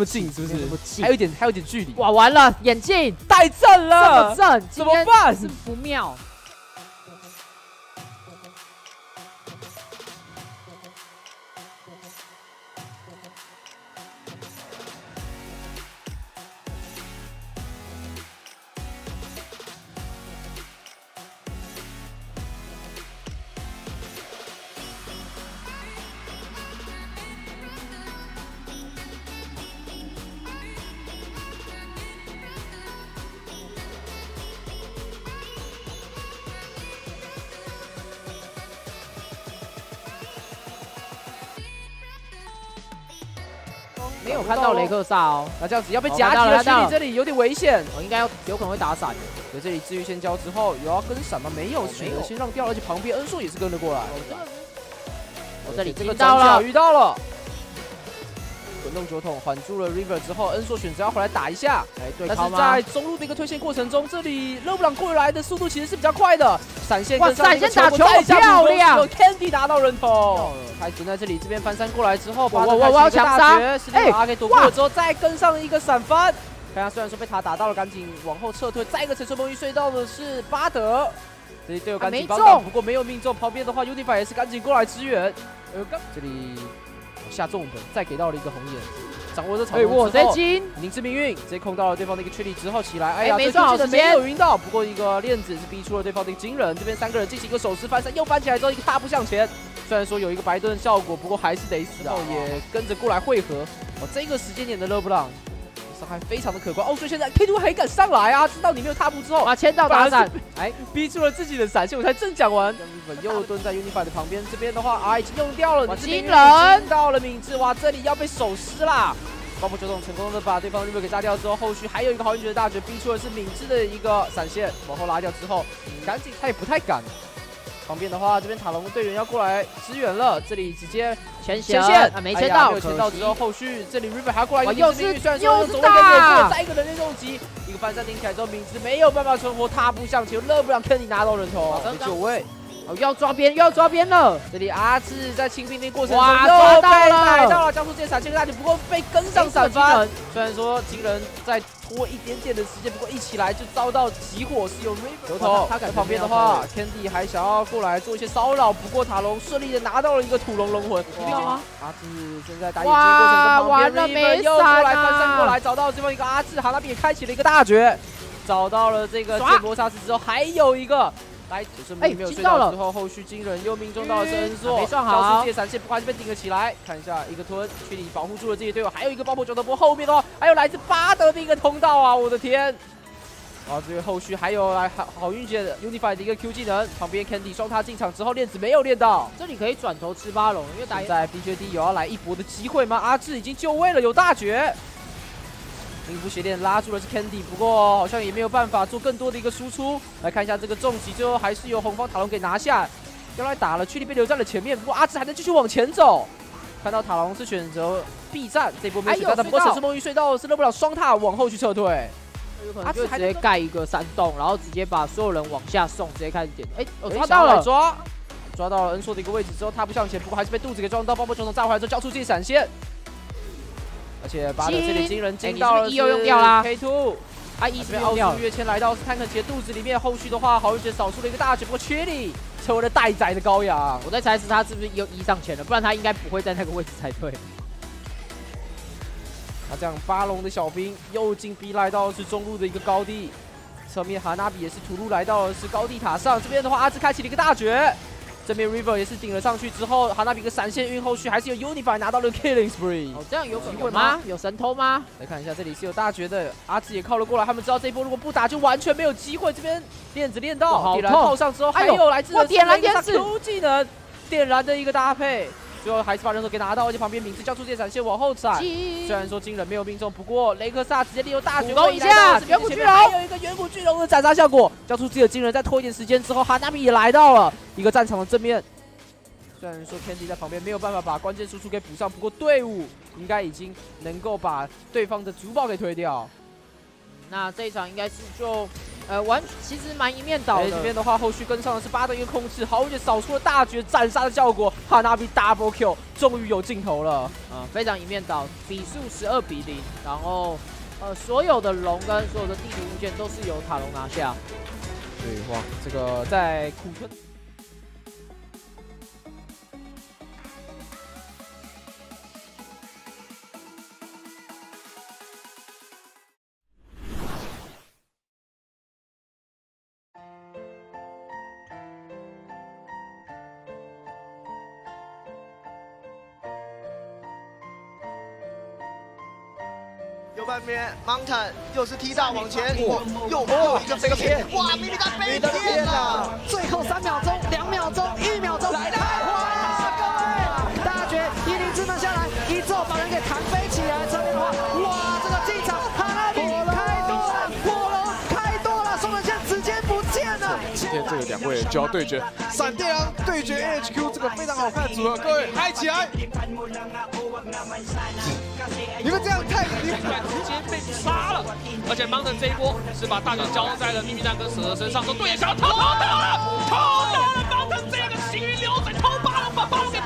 不近是不是？不近，还有一点距离。哇，完了，眼镜太正了，这么正，怎么办？是不妙。 没有看到雷克萨哦，那这样子要被夹击了，距离这里有点危险，我应该有可能会打闪。在这里治愈线交之后，有要跟闪吗？没有，没有，先让掉，而且旁边恩硕也是跟了过来。我这里这个到了，遇到了。滚动酒桶缓住了 River 之后，恩硕选择要回来打一下，但是在中路的一个推线过程中，这里勒布朗过来的速度其实是比较快的，闪现跟上一个球，漂亮 ，Candy 拿到人头。 开始在这里这边翻山过来之后，我要强杀，是把阿 K 躲过了之后，再跟上一个闪翻。看下，虽然说被塔打到了，赶紧往后撤退。再一个陈春梦一隧道的是巴德，这里队友赶紧帮打，不过没有命中。旁边的话 ，Unify 也是赶紧过来支援。这里下重本，再给到了一个红眼，掌握这场攻之后，凝视命运，直接控到了对方的一个确立之后起来。哎呀，没中好时间，没有晕到，不过一个链子是逼出了对方的一个惊人。这边三个人进行一个手撕翻山，又翻起来之后一个大步向前。 虽然说有一个白盾效果，不过还是得死哦，也跟着过来汇合。哇，这个时间点的勒布朗伤害非常的可观哦，所以现在 K2 还敢上来啊！知道你没有踏步之后，啊，签到打闪，哎，逼出了自己的闪现。我才正讲完，又蹲在 Unify 的旁边，这边的话啊已经用掉了，惊人到了敏智，哇，这里要被手撕啦！爆破球筒成功的把对方 River 给炸掉之后，后续还有一个好运气的大绝，逼出的是敏智的一个闪现，往后拉掉之后，赶紧他也不太敢。 旁边的话，这边塔隆队员要过来支援了，这里直接前线啊，没签到，没有签到之后，后续这里 River 还要过来，又是又是大，再一个人类重击，一个翻山顶起来之后，敏智没有办法存活，踏步向前，勒布朗肯尼拿到人头，9位，哦，要抓边，又要抓边了，这里阿志在清兵的过程中又被逮到了，交出这闪现大球，不过被跟上闪翻，虽然说惊人在。 拖一点点的时间，不过一起来就遭到集火，是由 River 他在旁边的话 ，Candy 还想要过来做一些骚扰，不过塔隆顺利的拿到了一个土龙龙魂。阿志正在打野机过程中，完了没闪又过来翻身过来，找到这边一个阿志，哈拉比也开启了一个大绝，找到了这个剑魔杀死之后，还有一个。 来，只是没有追到了。之后后续惊人又命中到了恩硕，没算好。交出自己的闪现，不过被顶了起来。看一下一个吞，距离保护住了自己队友，还有一个爆破球头波。后面的话还有来自巴德的一个通道啊！我的天！啊，这个后续还有来好运气的 Unify 的一个 Q 技能，旁边 Candy 双塔进场之后链子没有练到，这里可以转头吃巴龙，因为打现在 BJD 有要来一搏的机会吗？阿志已经就位了，有大绝。 灵符鞋链拉住了是 Candy， 不过好像也没有办法做更多的一个输出。来看一下这个重击，最后还是由红方塔隆给拿下。要来打了，距离被留在了前面，不过阿志还能继续往前走。看到塔隆是选择避战，这波没有选择，不过城市梦域隧道是勒布朗双踏往后去撤退。阿志直接盖一个山洞，然后直接把所有人往下送，直接开始点。哎，我抓到了，抓到了恩硕的一个位置之后，踏步向前，不过还是被肚子给撞到，爆破球筒炸回来之后交出自己闪现。 而且巴德这里惊人进到了 K2， 啊，一直奥数跃迁来到斯坦克杰肚子里面，后续的话好运杰扫出了一个大绝，不过缺力成为了待宰的羔羊。我在猜是他是不是又移上前了，不然他应该不会在那个位置才对。那这样巴龙的小兵又进逼来到是中路的一个高地，侧面哈纳比也是突入来到的是高地塔上，这边的话阿兹开启了一个大绝，这边 River 也是顶了上去之后，哈纳比一个闪现运，后续还是由 Unify 拿到了 Killing Spree。哦，这样有机会吗？有神偷吗？来看一下，这里是有大绝的，阿志也靠了过来。他们知道这一波如果不打就完全没有机会。这边链子练到，点燃套上之后，还有来自点燃天使 Q 技能，点燃的一个搭配，最后还是把人头给拿到，而且旁边名字交出这闪现往后闪。虽然说惊人没有命中，不过雷克萨直接利用大绝一下，远古巨龙还有一个远古巨龙的斩杀效果，交出自己的惊人。再拖一点时间之后，哈纳米也来到了。 一个战场的正面，虽然说 Candy 在旁边没有办法把关键输出给补上，不过队伍应该已经能够把对方的主堡给推掉。那这一场应该是就其实蛮一面倒的。这边的话，后续跟上的是巴顿一个控制，毫无疑问扫出了大绝斩杀的效果，哈娜比 double kill 终于有尽头了。非常一面倒，比数12-0，然后所有的龙跟所有的地图物件都是由塔龙拿下。对，哇，这个在苦吞。 右半边 ，Mountain 又是踢到往前，又一个飞贴，哇！迷你蛋飞贴了！最后3秒钟、2秒钟、1秒钟，来了！哇！各位，大绝10之门下来，一咒把人给弹飞起来。这边的话，哇！这个进场，哈拉比开多了，火龙开多了，双人线直接不见了。今天这个两位就要对决，闪电狼对决 AHQ， 这个非常好看的组合，各位嗨起来！ 你们这样太厉害，直接被杀了！而且 Mountain 这一波是把大卷交在了秘密蛋跟蛇的身上，说对，想要偷了，Mountain 这个行云流水偷巴龙，把巴龙给